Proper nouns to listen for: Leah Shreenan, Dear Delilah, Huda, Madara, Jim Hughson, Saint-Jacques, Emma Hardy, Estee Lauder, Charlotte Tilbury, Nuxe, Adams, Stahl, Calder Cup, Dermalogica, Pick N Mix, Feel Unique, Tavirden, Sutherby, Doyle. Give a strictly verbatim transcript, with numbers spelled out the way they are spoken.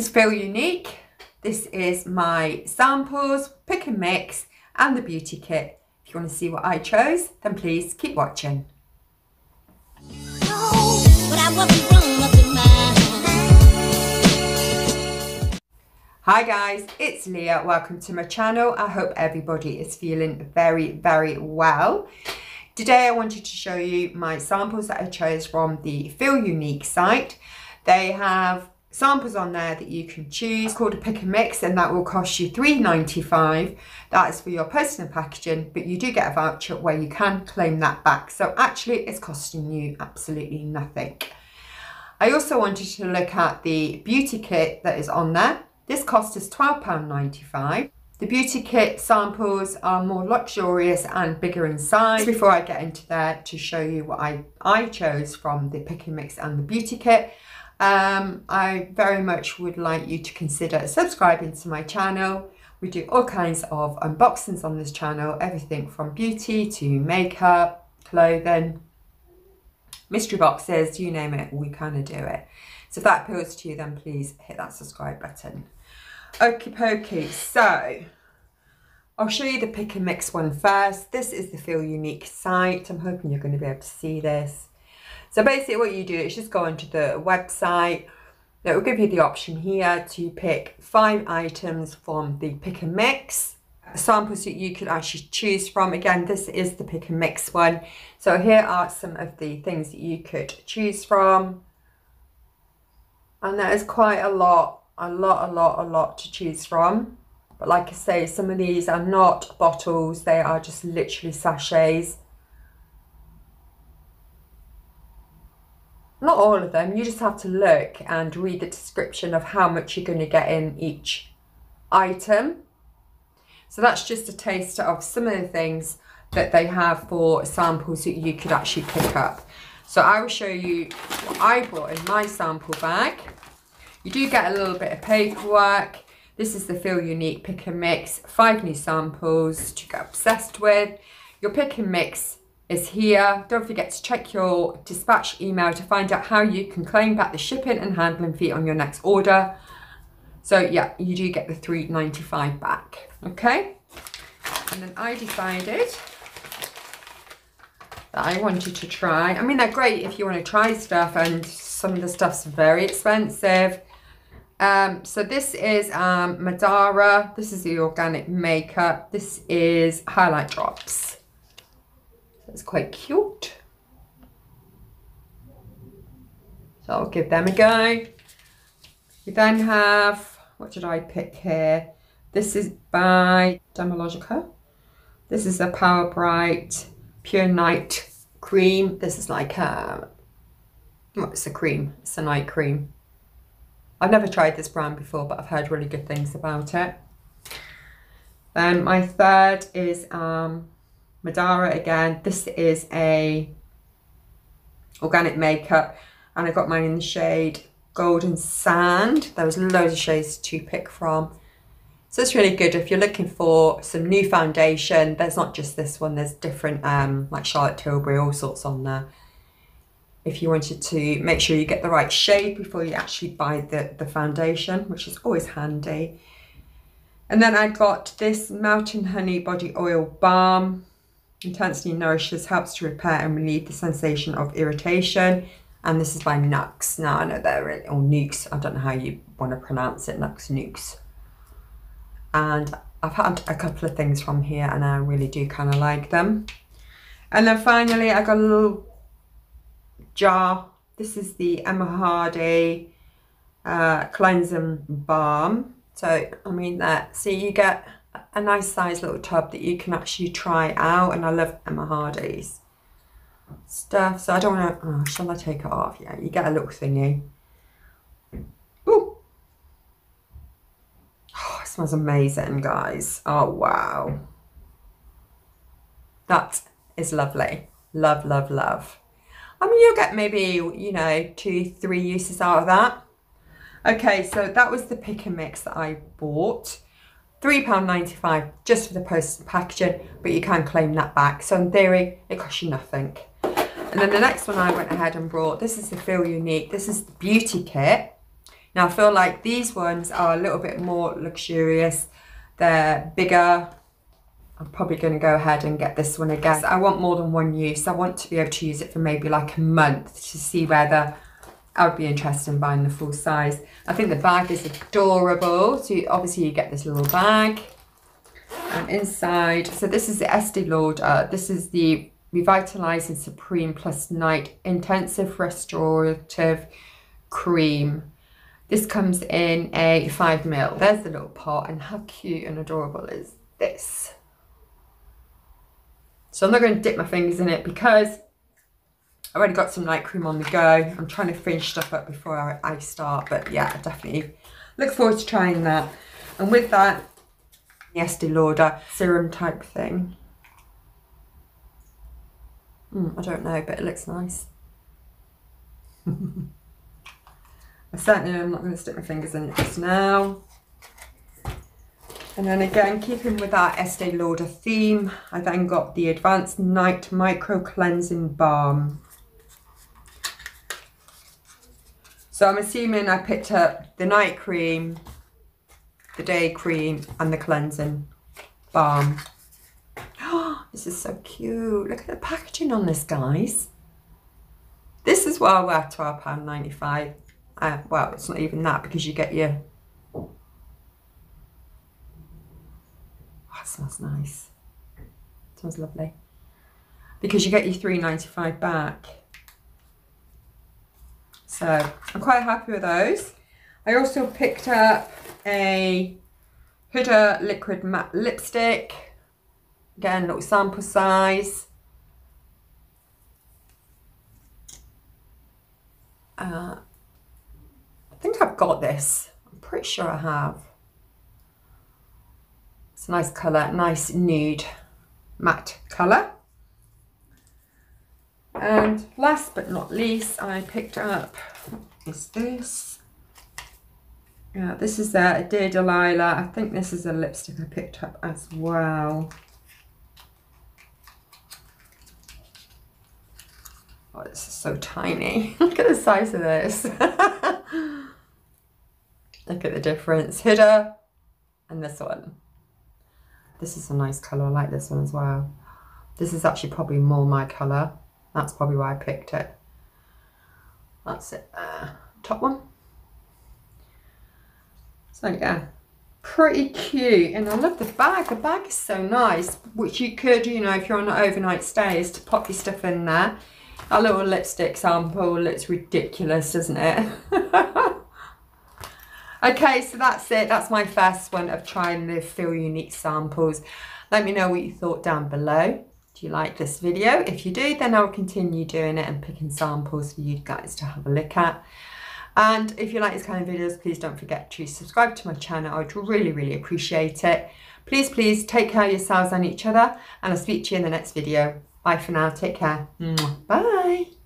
is Feel Unique. This is my samples, pick and mix, and the beauty kit. If you want to see what I chose, then please keep watching. Hi guys, it's Leah. Welcome to my channel. I hope everybody is feeling very, very well. Today I wanted to show you my samples that I chose from the Feel Unique site. They have samples on there that you can choose. It's called a pick and mix, and that will cost you three ninety-five. That's for your personal packaging, but you do get a voucher where you can claim that back. So actually it's costing you absolutely nothing. I also wanted to look at the beauty kit that is on there. This cost us twelve pounds ninety-five. The beauty kit samples are more luxurious and bigger in size. Before I get into that, to show you what I, I chose from the pick and mix and the beauty kit, Um, I very much would like you to consider subscribing to my channel. We do all kinds of unboxings on this channel, everything from beauty to makeup, clothing, mystery boxes, you name it, we kind of do it. So if that appeals to you, then please hit that subscribe button. Okie pokey, so I'll show you the pick and mix one first. This is the Feel Unique site. I'm hoping you're going to be able to see this. So basically what you do is just go onto the website. It will give you the option here to pick five items from the pick and mix. Samples that you could actually choose from. Again, this is the pick and mix one. So here are some of the things that you could choose from. And that is quite a lot, a lot, a lot, a lot to choose from. But like I say, some of these are not bottles. They are just literally sachets. Not all of them, you just have to look and read the description of how much you're going to get in each item. So that's just a taster of some of the things that they have for samples that you could actually pick up. So I will show you what I bought in my sample bag. You do get a little bit of paperwork. This is the Feel Unique Pick and Mix, five new samples to get obsessed with. Your pick and mix is here. Don't forget to check your dispatch email to find out how you can claim back the shipping and handling fee on your next order. So yeah, you do get the three ninety-five back, okay? And then I decided that I wanted to try, I mean, they're great if you want to try stuff, and some of the stuff's very expensive. Um, so this is um, Madara, this is the organic makeup, this is highlight drops. It's quite cute, so I'll give them a go. We then have, what did I pick here? This is by Dermalogica. This is the Power Bright Pure Night Cream. This is like a, well, it's a cream, it's a night cream. I've never tried this brand before, but I've heard really good things about it. Then my third is um Madara again. This is a organic makeup, and I got mine in the shade Golden Sand. There was loads of shades to pick from. So it's really good if you're looking for some new foundation. There's not just this one, there's different, um, like Charlotte Tilbury, all sorts on there. If you wanted to make sure you get the right shade before you actually buy the, the foundation, which is always handy. And then I got this Mountain Honey Body Oil Balm. Intensely nourishes, helps to repair and relieve the sensation of irritation. And this is by Nuxe. Now I know they're really, or Nuxe, I don't know how you want to pronounce it, Nuxe, Nuxe. And I've had a couple of things from here and I really do kind of like them. And then finally I got a little jar. This is the Emma Hardy uh, Cleansing Balm. So, I mean that, so you get a nice size little tub that you can actually try out, and I love Emma Hardy's stuff, so I don't want to, oh, shall I take it off? Yeah, you get a little thingy. Ooh. Oh, it smells amazing, guys. Oh, wow. That is lovely. Love, love, love. I mean, you'll get maybe, you know, two, three uses out of that. Okay, so that was the pick and mix that I bought. three pounds ninety-five just for the post packaging, but you can claim that back. So in theory, it costs you nothing. And then the next one I went ahead and brought, this is the Feel Unique, this is the beauty kit. Now I feel like these ones are a little bit more luxurious. They're bigger. I'm probably going to go ahead and get this one again. I want more than one use. I want to be able to use it for maybe like a month to see whether I would be interested in buying the full size. I think the bag is adorable. So you, obviously you get this little bag. And inside, so this is the Estee Lauder. This is the Revitalizing Supreme Plus Night Intensive Restorative Cream. This comes in a five mil. There's the little pot, and how cute and adorable is this? So I'm not going to dip my fingers in it because I've already got some night cream on the go. I'm trying to finish stuff up before I, I start, but yeah, I definitely look forward to trying that. And with that, the Estee Lauder serum type thing. Mm, I don't know, but it looks nice. I certainly am not going to stick my fingers in it just now. And then again, keeping with our Estee Lauder theme, I then got the Advanced Night Micro Cleansing Balm. So I'm assuming I picked up the night cream, the day cream, and the cleansing balm. Oh, this is so cute. Look at the packaging on this, guys. This is why we're at twelve pounds ninety-five. Uh, well, it's not even that because you get your... Oh, that smells nice. It smells lovely. Because you get your three ninety-five back. So I'm quite happy with those. I also picked up a Huda liquid matte lipstick. Again, little sample size. Uh, I think I've got this. I'm pretty sure I have. It's a nice colour, nice nude matte colour. And last but not least, I picked up, what is this? Yeah, this is a Dear Delilah. I think this is a lipstick I picked up as well. Oh, this is so tiny. Look at the size of this. Look at the difference. Huda and this one. This is a nice colour. I like this one as well. This is actually probably more my colour. That's probably why I picked it. That's it there. Top one. So yeah, pretty cute, and I love the bag. The bag is so nice, which you could, you know, if you're on an overnight stay, is to pop your stuff in there. Our little lipstick sample looks ridiculous, doesn't it? Okay, so that's it. That's my first one of trying the Feel Unique samples. Let me know what you thought down below. Do you like this video? If you do, then I'll continue doing it and picking samples for you guys to have a look at. And if you like this kind of videos, please don't forget to subscribe to my channel. I would really, really appreciate it. Please, please take care of yourselves and each other. And I'll speak to you in the next video. Bye for now. Take care. Bye.